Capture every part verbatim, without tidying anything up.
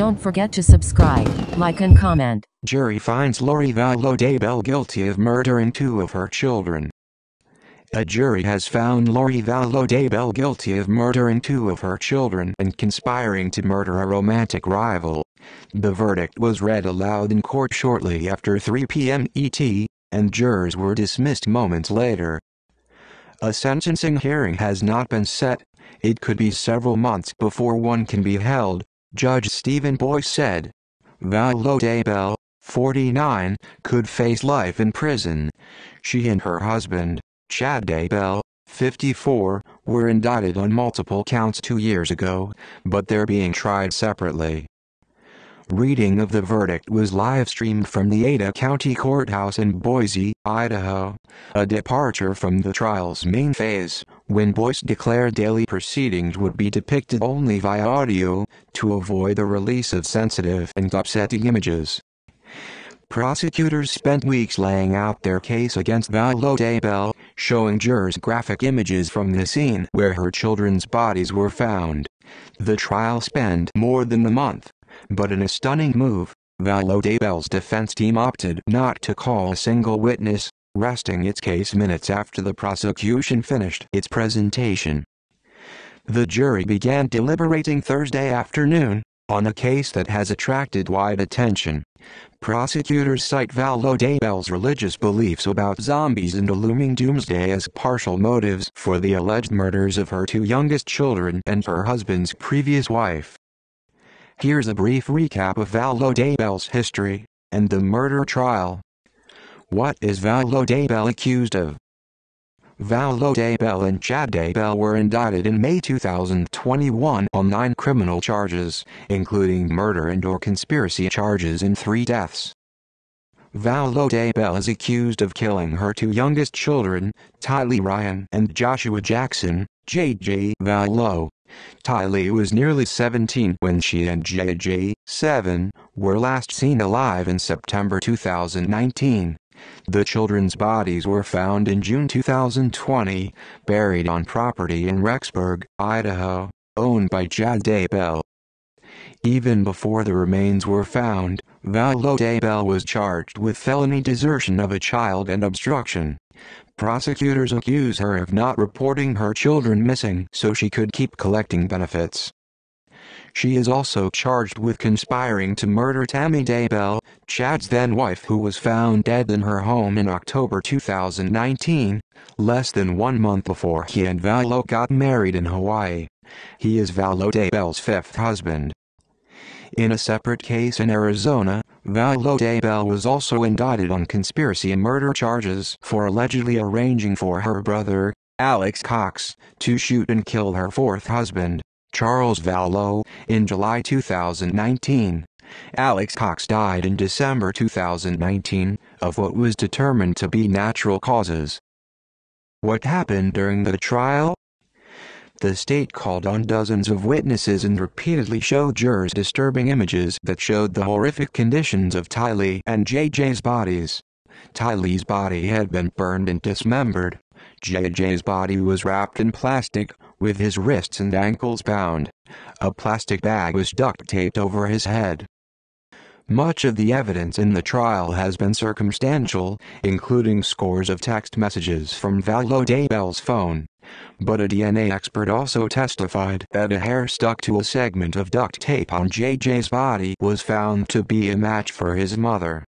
Don't forget to subscribe, like and comment. Jury finds Lori Vallow Daybell guilty of murdering two of her children. A jury has found Lori Vallow Daybell guilty of murdering two of her children and conspiring to murder a romantic rival. The verdict was read aloud in court shortly after three p m E T, and jurors were dismissed moments later. A sentencing hearing has not been set. It could be several months before one can be held, Judge Stephen Boyce said. Vallow Daybell, forty-nine, could face life in prison. She and her husband, Chad Daybell, fifty-four, were indicted on multiple counts two years ago, but they're being tried separately. Reading of the verdict was live-streamed from the Ada County Courthouse in Boise, Idaho, a departure from the trial's main phase, when Boyce declared daily proceedings would be depicted only via audio, to avoid the release of sensitive and upsetting images. Prosecutors spent weeks laying out their case against Vallow Daybell, showing jurors graphic images from the scene where her children's bodies were found. The trial spanned more than a month. But in a stunning move, Vallow Daybell's defense team opted not to call a single witness, resting its case minutes after the prosecution finished its presentation. The jury began deliberating Thursday afternoon on a case that has attracted wide attention. Prosecutors cite Vallow Daybell's religious beliefs about zombies and a looming doomsday as partial motives for the alleged murders of her two youngest children and her husband's previous wife. Here's a brief recap of Vallow Daybell's history and the murder trial. What is Vallow Daybell accused of? Vallow Daybell and Chad Daybell were indicted in May two thousand twenty-one on nine criminal charges, including murder and or conspiracy charges in three deaths. Vallow Daybell is accused of killing her two youngest children, Tylee Ryan and Joshua Jackson, J J Vallow. Tylee was nearly seventeen when she and J J, seven, were last seen alive in September two thousand nineteen. The children's bodies were found in June two thousand twenty, buried on property in Rexburg, Idaho, owned by Chad Daybell. Even before the remains were found, Vallow Daybell was charged with felony desertion of a child and obstruction. Prosecutors accuse her of not reporting her children missing so she could keep collecting benefits. She is also charged with conspiring to murder Tammy Daybell, Chad's then-wife, who was found dead in her home in October two thousand nineteen, less than one month before he and Vallow got married in Hawaii. He is Vallow Daybell's fifth husband. In a separate case in Arizona, Vallow Daybell was also indicted on conspiracy and murder charges for allegedly arranging for her brother, Alex Cox, to shoot and kill her fourth husband, Charles Vallow, in July two thousand nineteen. Alex Cox died in December two thousand nineteen, of what was determined to be natural causes. What happened during the trial? The state called on dozens of witnesses and repeatedly showed jurors disturbing images that showed the horrific conditions of Tylee and J J's bodies. Tylee's body had been burned and dismembered. J J's body was wrapped in plastic, with his wrists and ankles bound. A plastic bag was duct taped over his head. Much of the evidence in the trial has been circumstantial, including scores of text messages from Vallow Daybell's phone. But a D N A expert also testified that a hair stuck to a segment of duct tape on J J's body was found to be a match for his mother.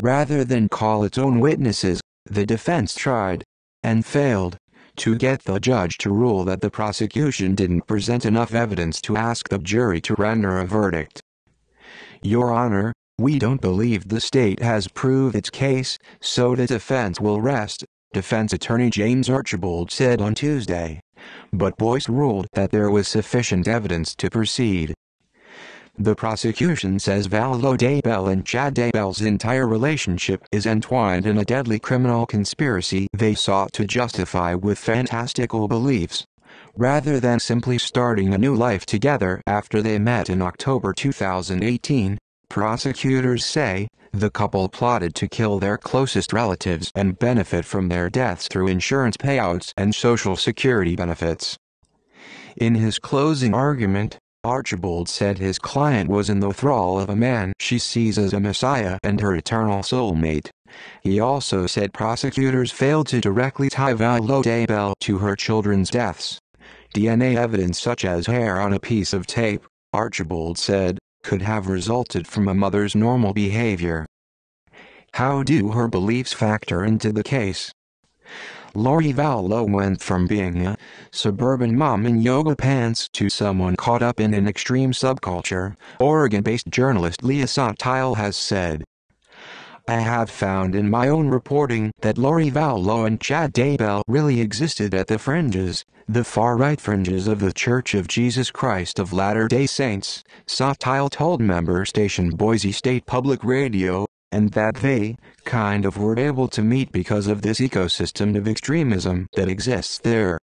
Rather than call its own witnesses, the defense tried, and failed, to get the judge to rule that the prosecution didn't present enough evidence to ask the jury to render a verdict. "Your Honor, we don't believe the state has proved its case, so the defense will rest," defense attorney James Archibald said on Tuesday. But Boyce ruled that there was sufficient evidence to proceed. The prosecution says Vallow Daybell and Chad Daybell's entire relationship is entwined in a deadly criminal conspiracy they sought to justify with fantastical beliefs, rather than simply starting a new life together after they met in October two thousand eighteen, prosecutors say, the couple plotted to kill their closest relatives and benefit from their deaths through insurance payouts and Social Security benefits. In his closing argument, Archibald said his client was in the thrall of a man she sees as a messiah and her eternal soulmate. He also said prosecutors failed to directly tie Vallow Daybell to her children's deaths. D N A evidence such as hair on a piece of tape, Archibald said, could have resulted from a mother's normal behavior. How do her beliefs factor into the case? Lori Vallow went from being a suburban mom in yoga pants to someone caught up in an extreme subculture, Oregon-based journalist Leah Sottile has said. I have found in my own reporting that Lori Vallow and Chad Daybell really existed at the fringes, the far-right fringes of the Church of Jesus Christ of Latter-day Saints, Sottile told member station Boise State Public Radio, and that they, kind of were able to meet because of this ecosystem of extremism that exists there.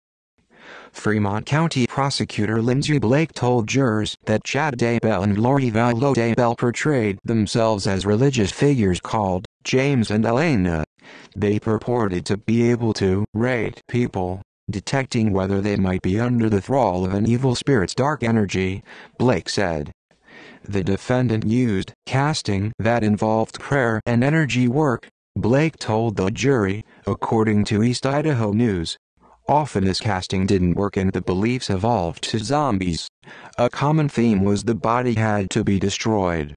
Fremont County Prosecutor Lindsay Blake told jurors that Chad Daybell and Lori Vallow Daybell portrayed themselves as religious figures called James and Elena. They purported to be able to rate people, detecting whether they might be under the thrall of an evil spirit's dark energy, Blake said. The defendant used casting that involved prayer and energy work, Blake told the jury, according to East Idaho News. Often this casting didn't work and the beliefs evolved to zombies. A common theme was the body had to be destroyed.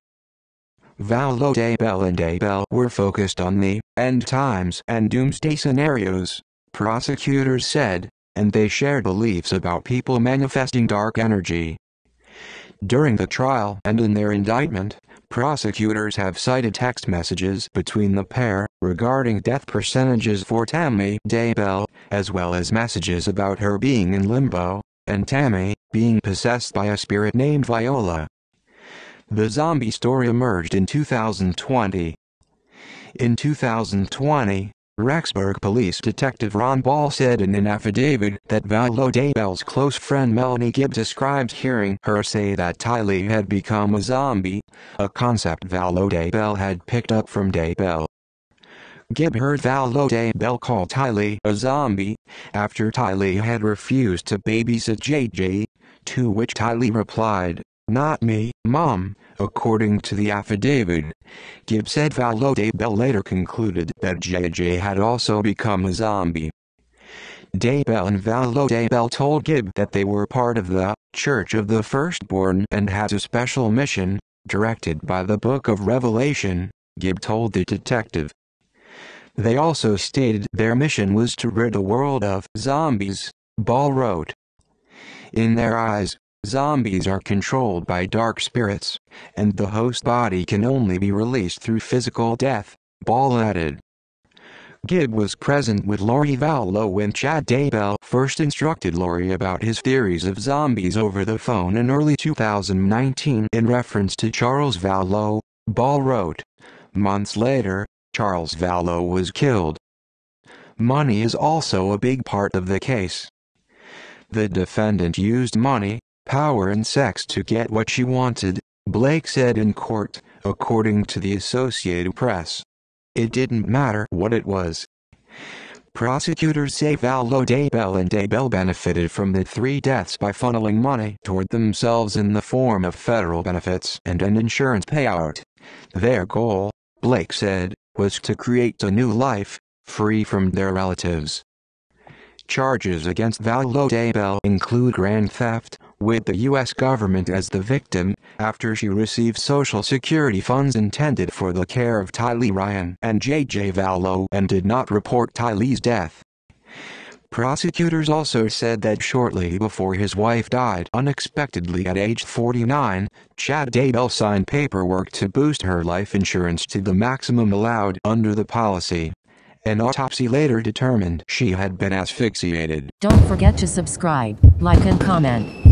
Vallow Daybell and Daybell were focused on the end times and doomsday scenarios, prosecutors said, and they shared beliefs about people manifesting dark energy. During the trial and in their indictment, prosecutors have cited text messages between the pair regarding death percentages for Tammy Daybell, as well as messages about her being in limbo, and Tammy being possessed by a spirit named Viola. The zombie story emerged in two thousand twenty. In two thousand twenty, Rexburg Police Detective Ron Ball said in an affidavit that Vallow Daybell's close friend Melanie Gibb described hearing her say that Tylee had become a zombie, a concept Vallow Daybell had picked up from Daybell. Gibb heard Vallow Daybell call Tylee a zombie, after Tylee had refused to babysit J J, to which Tylee replied, "Not me, Mom." According to the affidavit, Gibb said Vallow Daybell later concluded that J J had also become a zombie. Daybell and Vallow Daybell told Gibb that they were part of the Church of the Firstborn and had a special mission, directed by the Book of Revelation, Gibb told the detective. They also stated their mission was to rid the world of zombies, Ball wrote. In their eyes, zombies are controlled by dark spirits, and the host body can only be released through physical death, Ball added. Gibb was present with Lori Vallow when Chad Daybell first instructed Lori about his theories of zombies over the phone in early two thousand nineteen in reference to Charles Vallow, Ball wrote. Months later, Charles Vallow was killed. Money is also a big part of the case. The defendant used money, power and sex to get what she wanted, Blake said in court, according to the Associated Press. It didn't matter what it was. Prosecutors say Vallow Daybell and Daybell benefited from the three deaths by funneling money toward themselves in the form of federal benefits and an insurance payout. Their goal, Blake said, was to create a new life, free from their relatives. Charges against Vallow Daybell include grand theft, with the U S government as the victim, after she received Social Security funds intended for the care of Tylee Ryan and J J. Vallow and did not report Tylee's death. Prosecutors also said that shortly before his wife died unexpectedly at age forty-nine, Chad Daybell signed paperwork to boost her life insurance to the maximum allowed under the policy. An autopsy later determined she had been asphyxiated. Don't forget to subscribe, like and comment.